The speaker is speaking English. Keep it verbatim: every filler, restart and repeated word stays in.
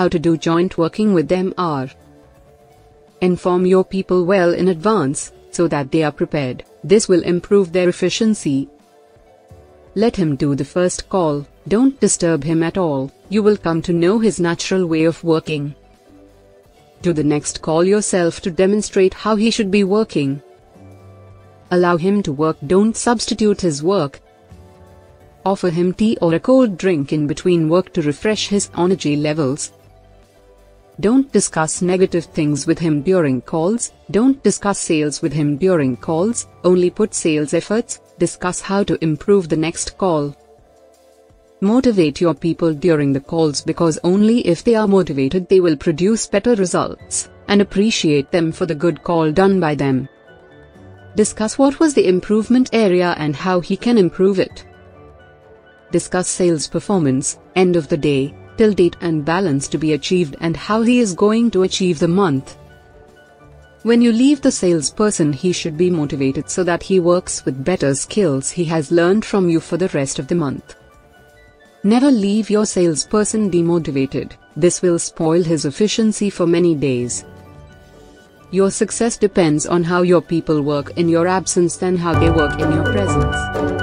How to do joint working with them are: inform your people well in advance, so that they are prepared. This will improve their efficiency. Let him do the first call. Don't disturb him at all. You will come to know his natural way of working. Do the next call yourself to demonstrate how he should be working. Allow him to work. Don't substitute his work. Offer him tea or a cold drink in between work to refresh his energy levels. Don't discuss negative things with him during calls. Don't discuss sales with him during calls. Only put sales efforts. Discuss how to improve the next call. Motivate your people during the calls, because only if they are motivated they will produce better results, and appreciate them for the good call done by them. Discuss what was the improvement area and how he can improve it. Discuss sales performance, end of the day, till date and balance to be achieved, and how he is going to achieve the month. When you leave the salesperson, he should be motivated so that he works with better skills he has learned from you for the rest of the month. Never leave your salesperson demotivated. This will spoil his efficiency for many days. Your success depends on how your people work in your absence than how they work in your presence.